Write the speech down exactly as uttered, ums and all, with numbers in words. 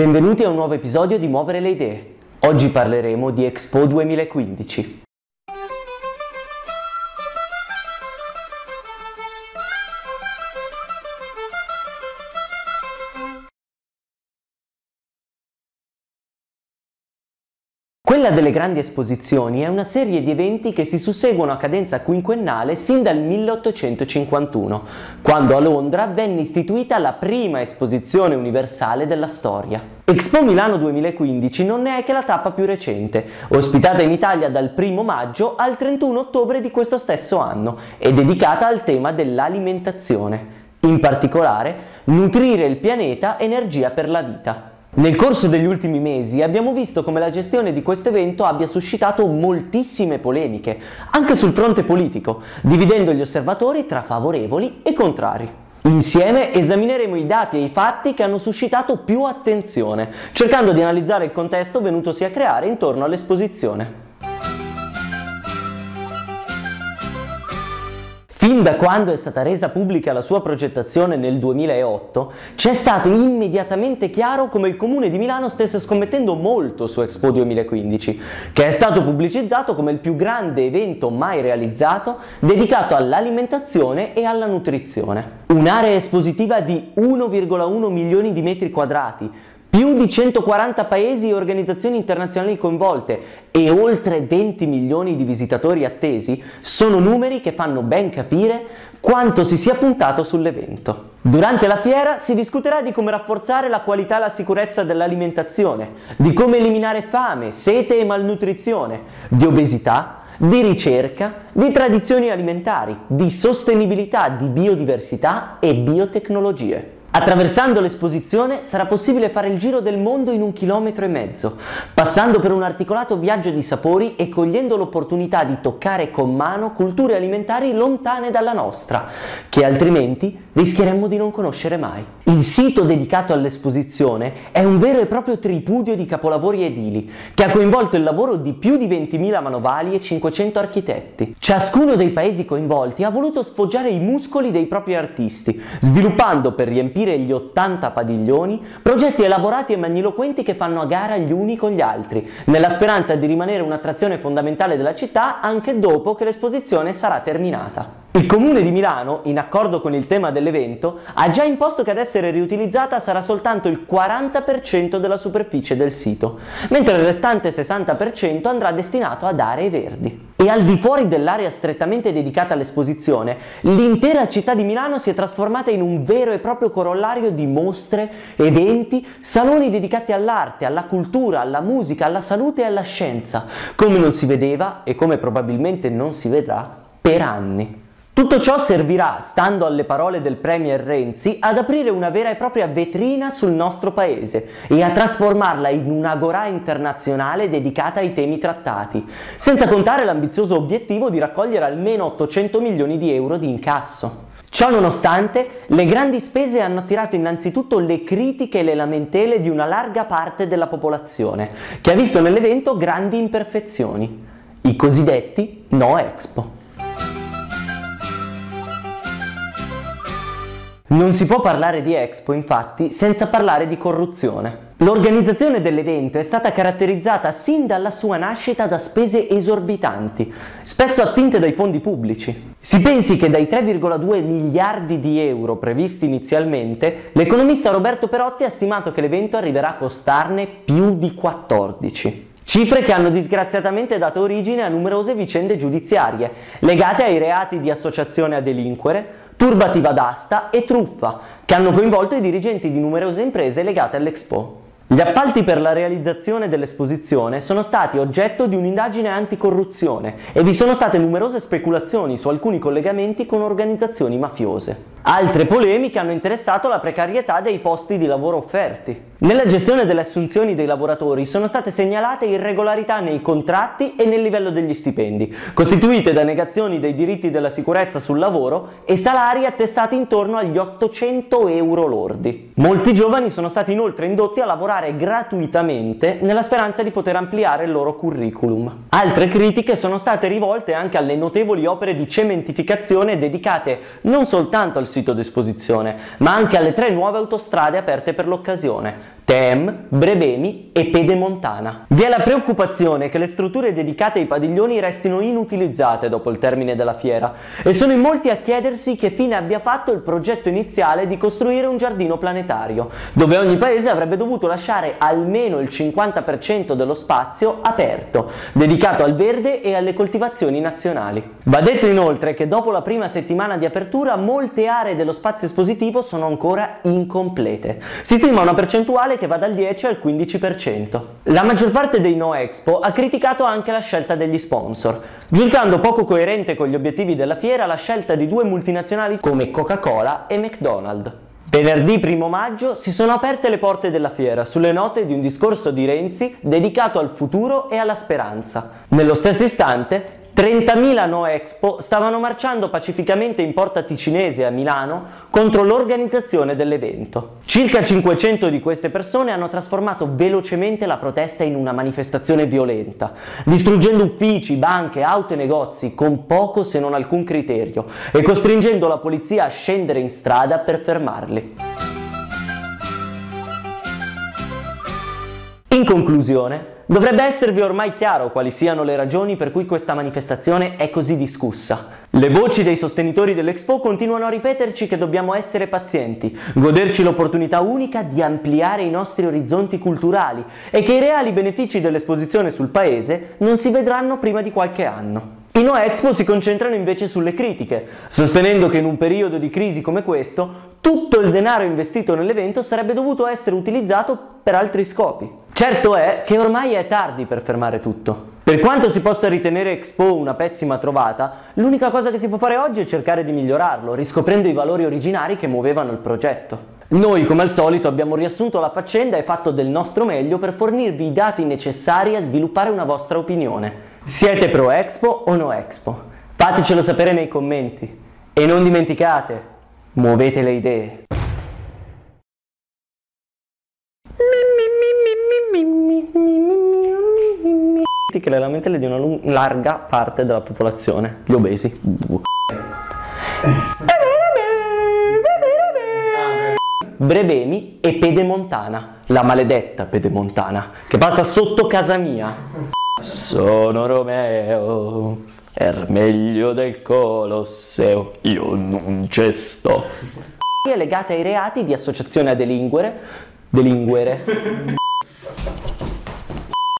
Benvenuti a un nuovo episodio di Muovere le Idee. Oggi parleremo di Expo duemilaquindici. Quella delle grandi esposizioni è una serie di eventi che si susseguono a cadenza quinquennale sin dal milleottocentocinquantuno, quando a Londra venne istituita la prima esposizione universale della storia. Expo Milano duemilaquindici non ne è che la tappa più recente, ospitata in Italia dal primo maggio al trentuno ottobre di questo stesso anno e dedicata al tema dell'alimentazione, in particolare nutrire il pianeta, energia per la vita. Nel corso degli ultimi mesi abbiamo visto come la gestione di questo evento abbia suscitato moltissime polemiche, anche sul fronte politico, dividendo gli osservatori tra favorevoli e contrari. Insieme esamineremo i dati e i fatti che hanno suscitato più attenzione, cercando di analizzare il contesto venutosi a creare intorno all'esposizione. Fin da quando è stata resa pubblica la sua progettazione nel duemilaotto, c'è stato immediatamente chiaro come il Comune di Milano stesse scommettendo molto su Expo duemilaquindici, che è stato pubblicizzato come il più grande evento mai realizzato dedicato all'alimentazione e alla nutrizione. Un'area espositiva di uno virgola uno milioni di metri quadrati, più di centoquaranta paesi e organizzazioni internazionali coinvolte e oltre venti milioni di visitatori attesi sono numeri che fanno ben capire quanto si sia puntato sull'evento. Durante la fiera si discuterà di come rafforzare la qualità e la sicurezza dell'alimentazione, di come eliminare fame, sete e malnutrizione, di obesità, di ricerca, di tradizioni alimentari, di sostenibilità, di biodiversità e biotecnologie. Attraversando l'esposizione sarà possibile fare il giro del mondo in un chilometro e mezzo, passando per un articolato viaggio di sapori e cogliendo l'opportunità di toccare con mano culture alimentari lontane dalla nostra, che altrimenti rischieremmo di non conoscere mai. Il sito dedicato all'esposizione è un vero e proprio tripudio di capolavori edili, che ha coinvolto il lavoro di più di ventimila manovali e cinquecento architetti. Ciascuno dei paesi coinvolti ha voluto sfoggiare i muscoli dei propri artisti, sviluppando per riempire gli ottanta padiglioni, progetti elaborati e magniloquenti che fanno a gara gli uni con gli altri, nella speranza di rimanere un'attrazione fondamentale della città anche dopo che l'esposizione sarà terminata. Il Comune di Milano, in accordo con il tema dell'evento, ha già imposto che ad essere riutilizzata sarà soltanto il quaranta per cento della superficie del sito, mentre il restante sessanta per cento andrà destinato ad aree verdi. E al di fuori dell'area strettamente dedicata all'esposizione, l'intera città di Milano si è trasformata in un vero e proprio corollario di mostre, eventi, saloni dedicati all'arte, alla cultura, alla musica, alla salute e alla scienza, come non si vedeva e come probabilmente non si vedrà per anni. Tutto ciò servirà, stando alle parole del Premier Renzi, ad aprire una vera e propria vetrina sul nostro paese e a trasformarla in un'agorà internazionale dedicata ai temi trattati, senza contare l'ambizioso obiettivo di raccogliere almeno ottocento milioni di euro di incasso. Ciò nonostante, le grandi spese hanno attirato innanzitutto le critiche e le lamentele di una larga parte della popolazione, che ha visto nell'evento grandi imperfezioni, i cosiddetti No Expo. Non si può parlare di Expo, infatti, senza parlare di corruzione. L'organizzazione dell'evento è stata caratterizzata sin dalla sua nascita da spese esorbitanti, spesso attinte dai fondi pubblici. Si pensi che dai tre virgola due miliardi di euro previsti inizialmente, l'economista Roberto Perotti ha stimato che l'evento arriverà a costarne più di quattordici. Cifre che hanno disgraziatamente dato origine a numerose vicende giudiziarie, legate ai reati di associazione a delinquere, turbativa d'asta e truffa, che hanno coinvolto i dirigenti di numerose imprese legate all'Expo. Gli appalti per la realizzazione dell'esposizione sono stati oggetto di un'indagine anticorruzione e vi sono state numerose speculazioni su alcuni collegamenti con organizzazioni mafiose. Altre polemiche hanno interessato la precarietà dei posti di lavoro offerti. Nella gestione delle assunzioni dei lavoratori sono state segnalate irregolarità nei contratti e nel livello degli stipendi, costituite da negazioni dei diritti della sicurezza sul lavoro e salari attestati intorno agli ottocento euro lordi. Molti giovani sono stati inoltre indotti a lavorare gratuitamente nella speranza di poter ampliare il loro curriculum. Altre critiche sono state rivolte anche alle notevoli opere di cementificazione dedicate non soltanto al sito d'esposizione, ma anche alle tre nuove autostrade aperte per l'occasione, Tem, Brebemi e Pedemontana. Vi è la preoccupazione che le strutture dedicate ai padiglioni restino inutilizzate dopo il termine della fiera e sono in molti a chiedersi che fine abbia fatto il progetto iniziale di costruire un giardino planetario, dove ogni paese avrebbe dovuto lasciare almeno il cinquanta per cento dello spazio aperto, dedicato al verde e alle coltivazioni nazionali. Va detto inoltre che dopo la prima settimana di apertura molte aree dello spazio espositivo sono ancora incomplete. Si stima una percentuale che va dal dieci al quindici per cento. La maggior parte dei No Expo ha criticato anche la scelta degli sponsor, giudicando poco coerente con gli obiettivi della fiera la scelta di due multinazionali come Coca-Cola e McDonald's. Venerdì primo maggio si sono aperte le porte della fiera sulle note di un discorso di Renzi dedicato al futuro e alla speranza. Nello stesso istante trentamila No Expo stavano marciando pacificamente in Porta Ticinese a Milano contro l'organizzazione dell'evento. Circa cinquecento di queste persone hanno trasformato velocemente la protesta in una manifestazione violenta, distruggendo uffici, banche, auto e negozi con poco se non alcun criterio e costringendo la polizia a scendere in strada per fermarli. In conclusione, dovrebbe esservi ormai chiaro quali siano le ragioni per cui questa manifestazione è così discussa. Le voci dei sostenitori dell'Expo continuano a ripeterci che dobbiamo essere pazienti, goderci l'opportunità unica di ampliare i nostri orizzonti culturali e che i reali benefici dell'esposizione sul paese non si vedranno prima di qualche anno. I No Expo si concentrano invece sulle critiche, sostenendo che in un periodo di crisi come questo tutto il denaro investito nell'evento sarebbe dovuto essere utilizzato per altri scopi. Certo è che ormai è tardi per fermare tutto. Per quanto si possa ritenere Expo una pessima trovata, l'unica cosa che si può fare oggi è cercare di migliorarlo, riscoprendo i valori originari che muovevano il progetto. Noi, come al solito, abbiamo riassunto la faccenda e fatto del nostro meglio per fornirvi i dati necessari a sviluppare una vostra opinione. Siete pro Expo o no Expo? Fatecelo sapere nei commenti. E non dimenticate, muovete le idee. Che lamentele di una larga parte della popolazione, gli obesi. Brebemi e Pedemontana, la maledetta Pedemontana, che passa sotto casa mia. Sono Romeo, ermeglio del Colosseo, io non ci sto. È legata ai reati di associazione a delinquere, delinquere.